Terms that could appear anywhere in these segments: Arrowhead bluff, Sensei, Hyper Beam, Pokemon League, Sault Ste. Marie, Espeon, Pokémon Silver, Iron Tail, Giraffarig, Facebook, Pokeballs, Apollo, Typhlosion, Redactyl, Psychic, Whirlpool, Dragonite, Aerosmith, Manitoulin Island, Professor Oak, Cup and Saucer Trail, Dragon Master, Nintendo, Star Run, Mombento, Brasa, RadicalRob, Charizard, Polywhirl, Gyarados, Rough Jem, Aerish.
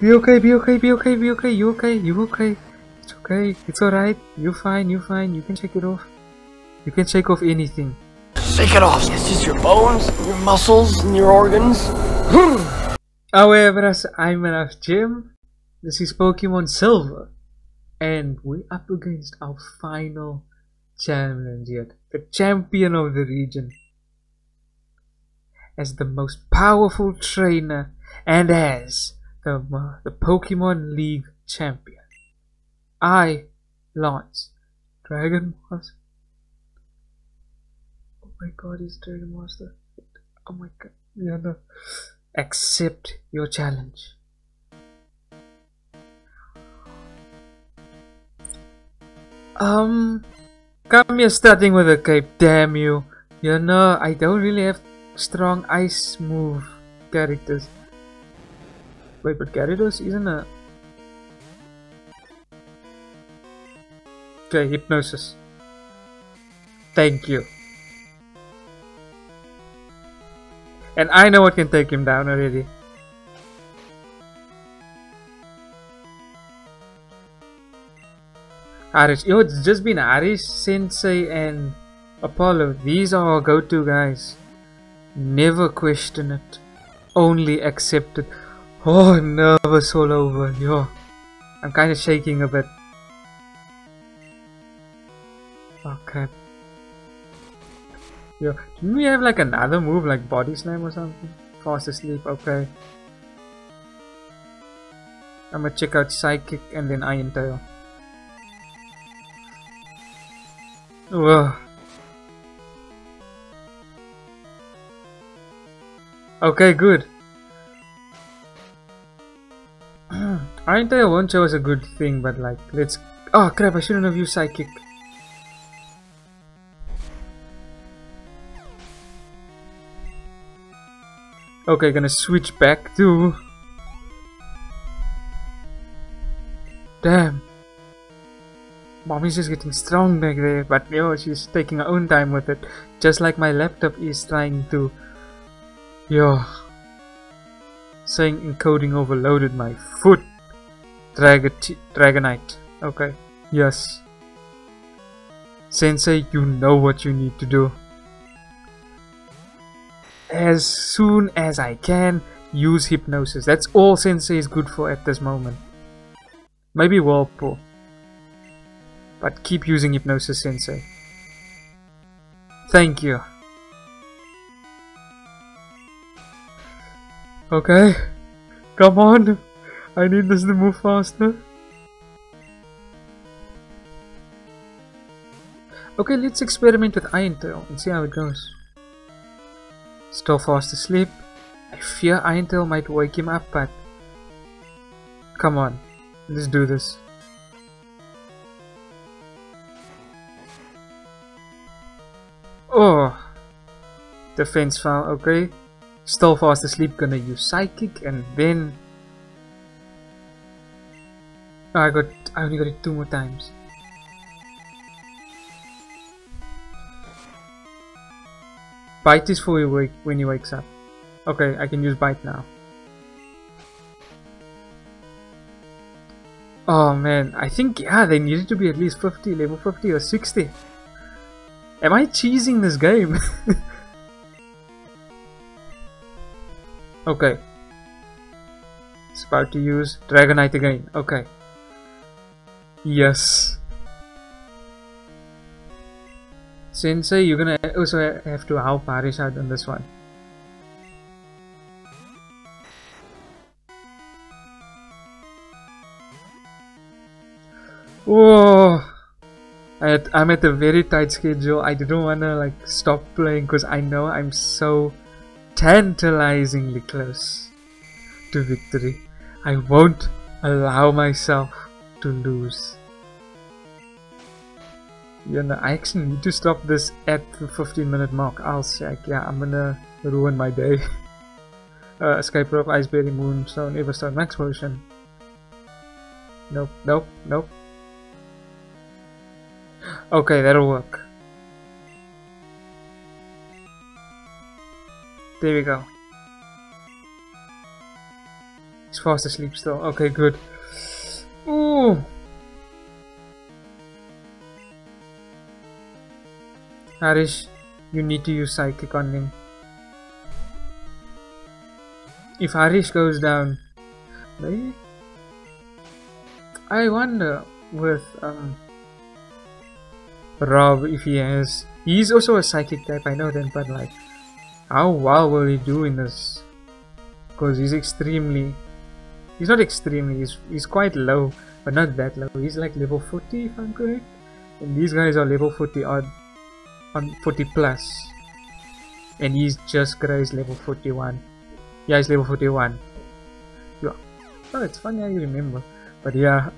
Be okay, be okay, be okay, be okay, you okay, you okay. It's okay, it's alright, you're fine, you're fine, you can shake it off. You can shake off anything. Shake it off, it's just your bones, and your muscles, and your organs. However, I'm Rough Jem. This is Pokémon Silver. And we're up against our final challenge yet. The champion of the region. As the most powerful trainer and as the Pokemon League champion. I launch Dragon Master. Oh my god, he's Dragon Master. Oh my god. Yeah, no. Accept your challenge. Come here starting with a cape, damn you. You know, I don't really have strong ice move characters. Wait, but Gyarados isn't a... Okay, Hypnosis. Thank you. And I know what can take him down already. Aerish. You know, it's just been Aerish, Sensei and Apollo. These are our go-to guys. Never question it. Only accept it. Oh, I'm nervous all over. Yo, I'm kind of shaking a bit. Okay. Yo, didn't we have like another move like Body Slam or something? Fast asleep, okay. I'm gonna check out Psychic and then Iron Tail. Whoa. Okay, good. Iron Tail won't show us a good thing, but like, let's... Oh crap, I shouldn't have used Psychic. Okay, gonna switch back to... Damn. Mommy's just getting strong back there, but yo, she's taking her own time with it. Just like my laptop is trying to... Yo. Saying encoding overloaded my foot. Dragonite. Okay. Yes. Sensei, you know what you need to do. As soon as I can, use Hypnosis. That's all Sensei is good for at this moment. Maybe Whirlpool. But keep using Hypnosis, Sensei. Thank you. Okay. Come on. I need this to move faster. Okay, let's experiment with Iron Tail and see how it goes. Still fast asleep. I fear Iron Tail might wake him up, but... Come on. Let's do this. Oh! Defense foul, okay. Still fast asleep, gonna use Psychic and then... Oh, I only got it 2 more times. Bite is for when he wakes up. Okay, I can use Bite now. Oh man, I think yeah, they needed to be at least 50, level 50 or 60. Am I cheesing this game? Okay. It's about to use Dragonite again, okay. Yes. Sensei, you're gonna also have to help Aerish out on this one. Whoa! I'm at a very tight schedule. I didn't wanna like stop playing because I know I'm so tantalizingly close to victory. I won't allow myself to lose. You know, I actually need to stop this at the 15-minute mark. I'll check. Yeah, I'm gonna ruin my day. Escape Rope, Iceberry, Moonstone, Everstone, Max Potion. Nope, nope, nope. Okay, that'll work. There we go. It's fast asleep still. Okay, good. Ooh. Aerish, you need to use Psychic on him. If Aerish goes down, maybe? I wonder with Rob if he has. He's also a Psychic type, I know that, but like, how well will he do in this? Because he's extremely. He's not extremely. He's quite low, but not that low. He's like level 40, if I'm correct. And these guys are level 40 odd. On 40 plus, and he's just Christ level 41. Yeah, he's level 41. Yeah, oh, it's funny how you remember, but yeah,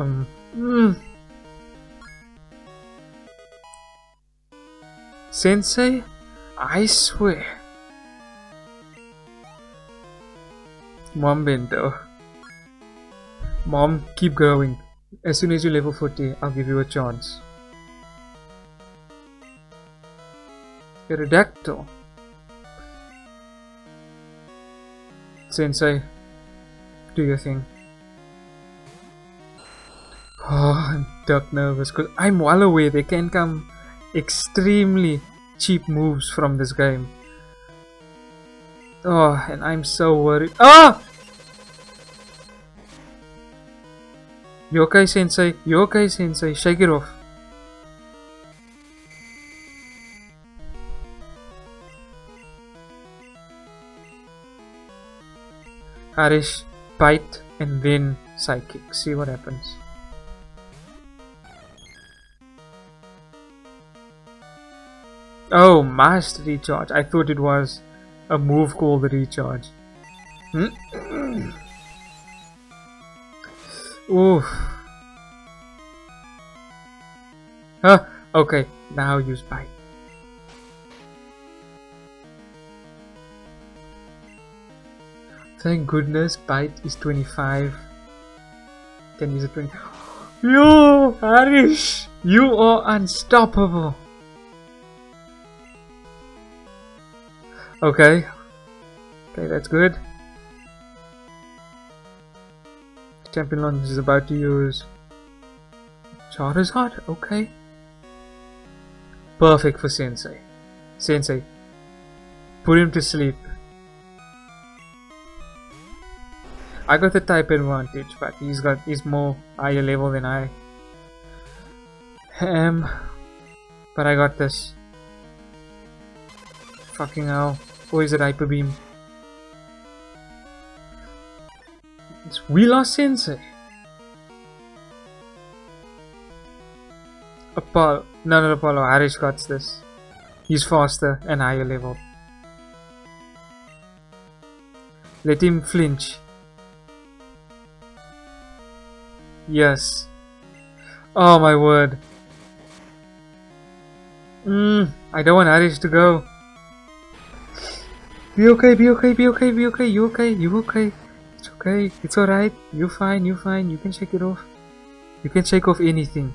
Sensei, I swear, Mombento, Mom, keep going. As soon as you level 40, I'll give you a chance. Redactyl. Sensei, do your thing. Oh, I'm duck nervous because I'm well aware they can come extremely cheap moves from this game. Oh, and I'm so worried. Ah! You okay, Sensei? You okay, Sensei? Shake it off. Aerish, bite, and then Psychic. See what happens. Oh, must recharge. I thought it was a move called the recharge. Oof. Huh. Okay, now use bite. Thank goodness, bite is 25. Can use a 20. Yo, Aerish, you are unstoppable. Okay, okay, that's good. Champion Launch is about to use Charizard. Okay, perfect for Sensei. Sensei, put him to sleep. I got the type advantage, but he's more higher level than I am. But I got this. Fucking hell. Or is it Hyper Beam? It's we lost Sensei. Apollo. No, not Apollo. Aerish got this. He's faster and higher level. Let him flinch. Yes. Oh my word. I don't want Aerish to go. Be okay, be okay, be okay, be okay. You okay, you okay. It's okay, it's alright. You fine, you fine. You can shake it off. You can shake off anything.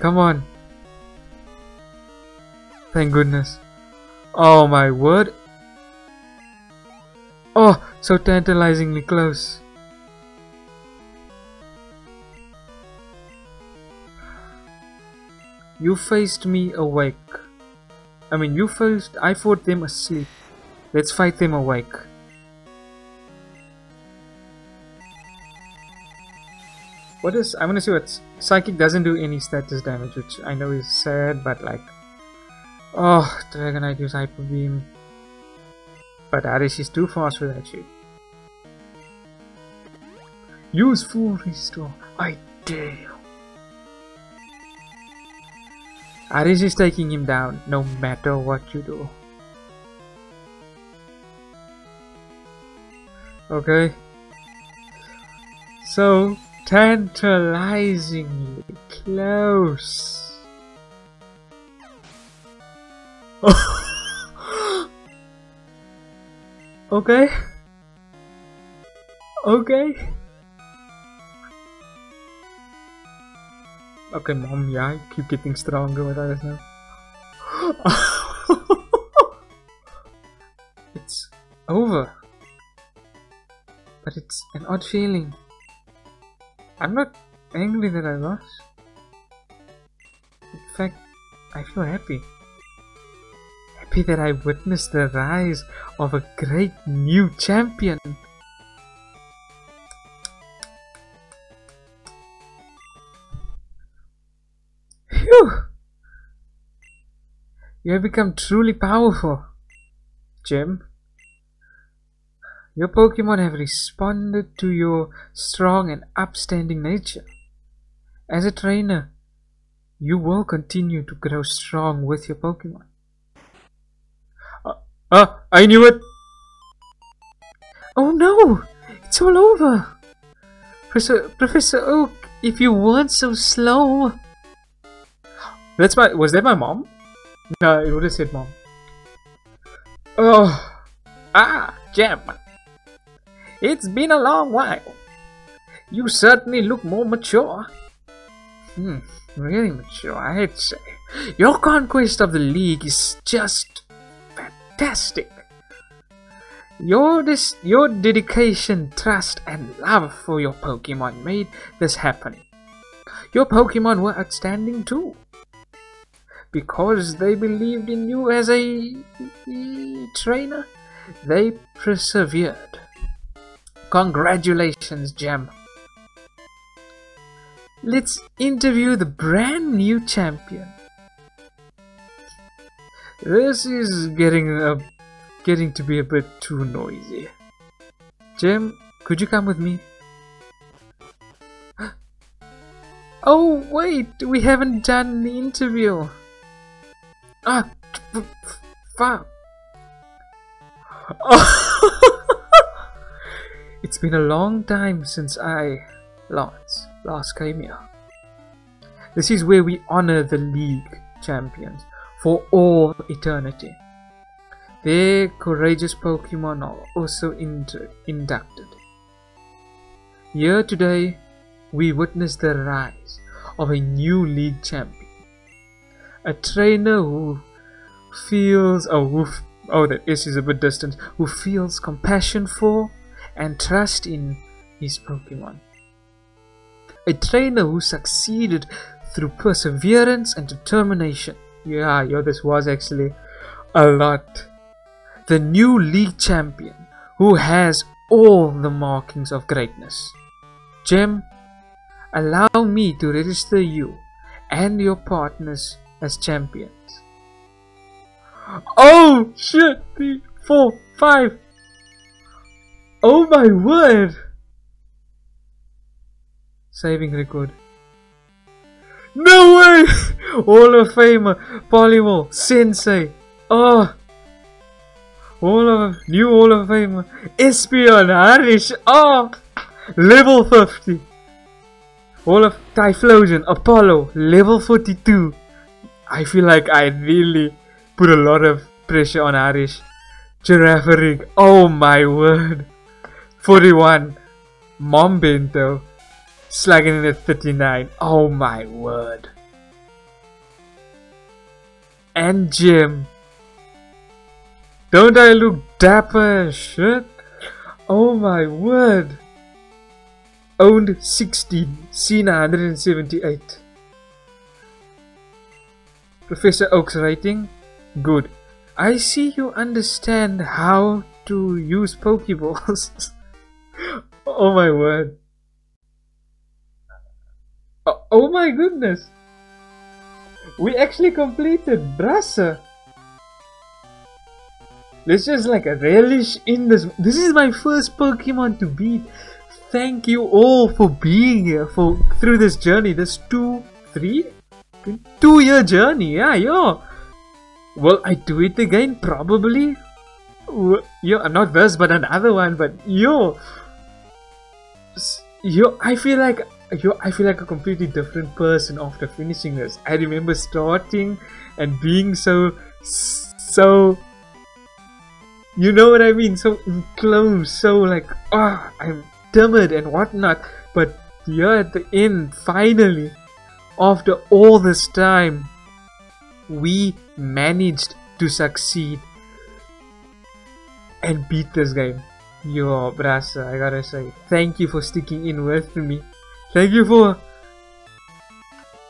Come on. Thank goodness. Oh my word. Oh, so tantalizingly close. You faced me awake. I mean, you faced. I fought them asleep. Let's fight them awake. What is. I'm gonna see what. Psychic doesn't do any status damage, which I know is sad, but like. Oh, Dragonite use Hyper Beam. But Aerish is too fast for that shit. Use Full Restore. I dare you. Aerish is taking him down, no matter what you do. Okay. So, tantalizingly close. Okay. Okay. Okay, Mom, yeah, I keep getting stronger with us now. It's over. but it's an odd feeling. I'm not angry that I lost. In fact, I feel happy. Happy that I witnessed the rise of a great new champion. Phew! You have become truly powerful, Jem. Your Pokémon have responded to your strong and upstanding nature. As a trainer, you will continue to grow strong with your Pokémon. I knew it! Oh no! It's all over! Professor Oak, if you weren't so slow... Was that my mom? No, it would have said mom. Oh! Ah, Jem! It's been a long while. You certainly look more mature. Really mature, I'd say. Your conquest of the league is just fantastic. Your dedication, trust, and love for your Pokemon made this happen. Your Pokemon were outstanding too. Because they believed in you as a trainer, they persevered. Congratulations, Jem. Let's interview the brand new champion. This is getting to be a bit too noisy. Jem, could you come with me? Oh wait, we haven't done the interview. Ah, fuck. It's been a long time since I, Lance, last came here. This is where we honor the league champions for all eternity. Their courageous Pokemon are also inducted. Here today, we witness the rise of a new league champion. A trainer who feels, that S is a bit distant, who feels compassion for and trust in his Pokemon. A trainer who succeeded through perseverance and determination. Yeah, this was actually a lot. The new league champion who has all the markings of greatness. Jem, allow me to register you and your partners as champions. Oh shit! 3, 4, 5. Oh my word! Saving record. No way! Hall of Famer, Polywhirl, Sensei. Oh! New Hall of Famer, Espeon, Aerish. Oh! Level 50. Hall of Typhlosion, Apollo, level 42. I feel like I really put a lot of pressure on Aerish. Giraffarig. Oh my word. 41, Mombento, slugging in at 39, oh my word. And Jem, don't I look dapper as shit? Oh my word. Owned 16, seen 178. Professor Oak's rating, good. I see you understand how to use Pokeballs. Oh my word. Oh my goodness. We actually completed Brasa. Let's just like relish in this. This is my first Pokemon to beat. Thank you all for being here through this journey. This 2-3-2 year journey. Yeah. Will I do it again? Probably. Yo, not this, but another one. But I feel like a completely different person after finishing this. I remember starting and being so. You know what I mean? So enclosed, so like, I'm timid and whatnot. But here at the end, finally, after all this time, we managed to succeed and beat this game. Yo, Brasa, I gotta say, thank you for sticking in with me. Thank you for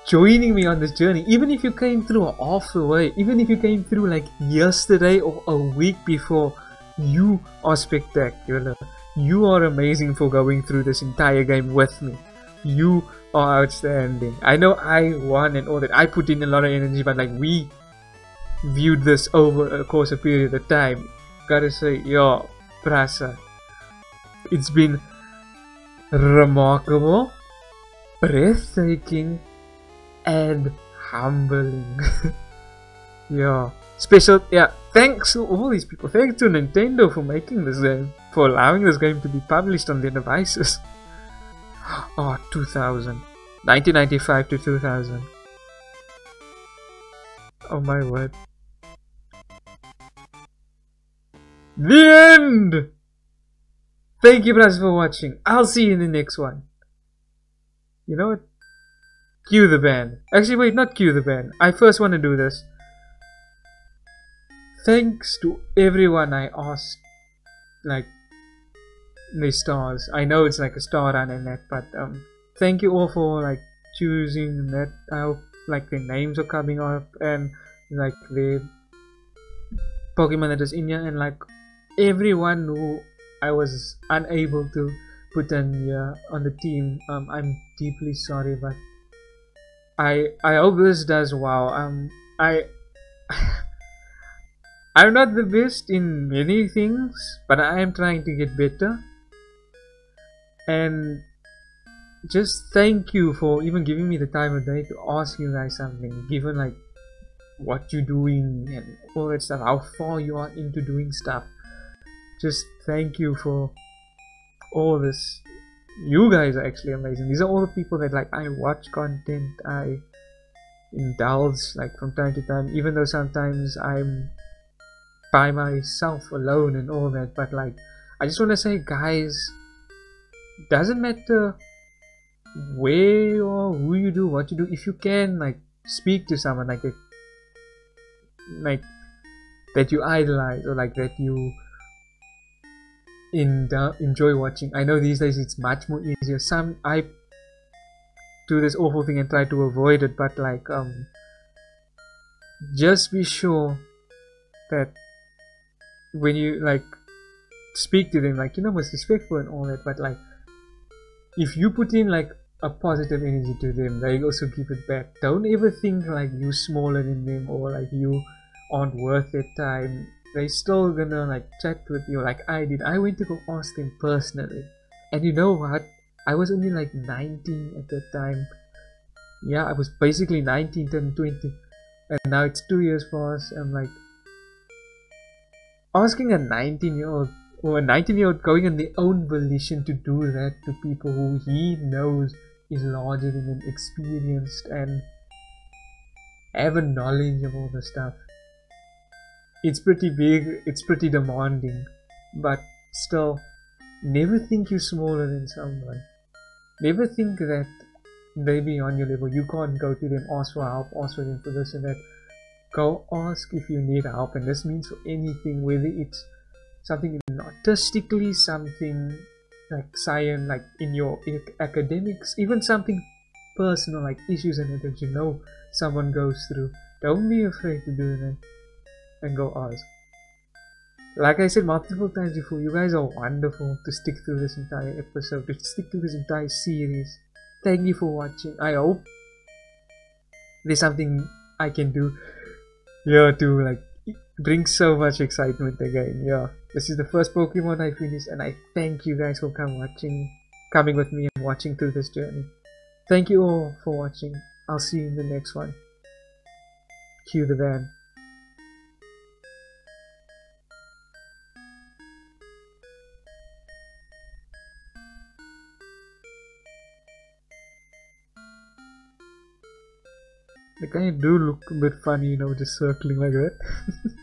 joining me on this journey. Even if you came through half the way, even if you came through like yesterday or a week before, you are spectacular. You are amazing for going through this entire game with me. You are outstanding. I know I won and all that. I put in a lot of energy, but like we viewed this over a course of period of time. Gotta say, yo, Brasa, it's been remarkable, breathtaking, and humbling. Yeah, special. Yeah, thanks to all these people. Thanks to Nintendo for making this game, for allowing this game to be published on their devices. Oh, 2000. 1995 to 2000. Oh my word. The end! Thank you guys for watching. I'll see you in the next one. You know what? Cue the band. Actually, wait, not cue the band. I first want to do this. Thanks to everyone I asked, like, the stars. I know it's like a star run and that, but thank you all for like choosing that. I hope like their names are coming up and like the Pokemon that is in here, and like everyone who I was unable to put in here on the team. I'm deeply sorry, but I hope this does well. I'm not the best in many things, but I am trying to get better. And just thank you for even giving me the time of day to ask you guys something, given like what you're doing and all that stuff, how far you are into doing stuff. Just thank you for all this. You guys are actually amazing. These are all the people that like I watch content, I indulge like from time to time, even though sometimes I'm by myself alone and all that. But like I just want to say, guys, doesn't matter where or who you do, what you do, if you can like speak to someone like that, like that you idolize or like that you enjoy watching. I know these days it's much more easier. Some I do this awful thing and try to avoid it, but like just be sure that when you like speak to them, like, you know, most respectful and all that, but like if you put in like a positive energy to them, they also give it back. Don't ever think like you're smaller than them or like you aren't worth their time. They're still gonna like chat with you like I did. I went to go ask them personally, and you know what, I was only like 19 at that time. Yeah, I was basically 19 turning 20, and now it's 2 years past. I'm like asking a 19-year-old or a 19-year-old going on their own volition to do that to people who he knows is larger than him, experienced and have a knowledge of all the stuff. It's pretty big, it's pretty demanding, but still, never think you're smaller than someone. Never think that they're beyond your level. You can't go to them, ask for help, ask for them for this and that. Go ask if you need help, and this means for anything, whether it's something artistically, something like science, like in your academics, even something personal like issues and that you know someone goes through. Don't be afraid to do that and go ask. Like I said multiple times before, you guys are wonderful to stick through this entire episode, to stick through this entire series. Thank you for watching. I hope there's something I can do here to like bring so much excitement again. Yeah, this is the first Pokemon I finished, and I thank you guys for coming with me and watching through this journey. Thank you all for watching. I'll see you in the next one. Cue the van. They kind of do look a bit funny, you know, just circling like that.